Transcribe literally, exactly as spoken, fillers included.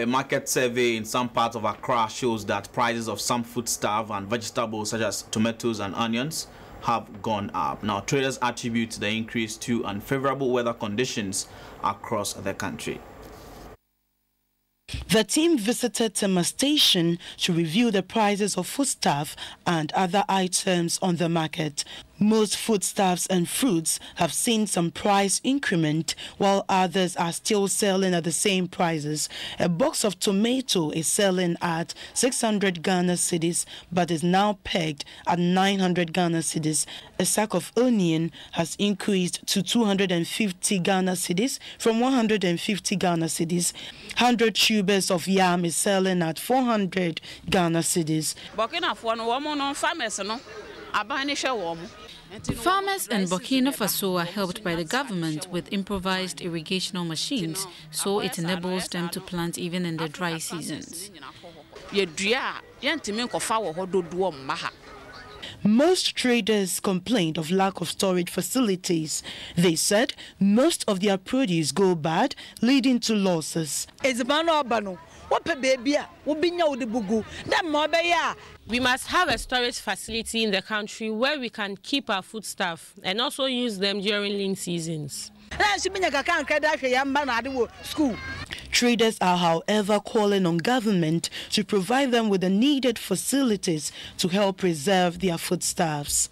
A market survey in some parts of Accra shows that prices of some foodstuff and vegetables such as tomatoes and onions have gone up. Now, traders attribute the increase to unfavorable weather conditions across the country. The team visited Tema Station to review the prices of foodstuff and other items on the market. Most foodstuffs and fruits have seen some price increment, while others are still selling at the same prices. A box of tomato is selling at six hundred Ghana cedis, but is now pegged at nine hundred Ghana cedis. A sack of onion has increased to two hundred fifty Ghana cedis from one hundred fifty Ghana cedis. one hundred tubers of yam is selling at four hundred Ghana cedis. Farmers in Burkina Faso are helped by the government with improvised irrigational machines, so it enables them to plant even in the dry seasons. Most traders complained of lack of storage facilities. They said most of their produce go bad, leading to losses. We must have a storage facility in the country where we can keep our foodstuff and also use them during lean seasons. Traders are, however, calling on government to provide them with the needed facilities to help preserve their foodstuffs.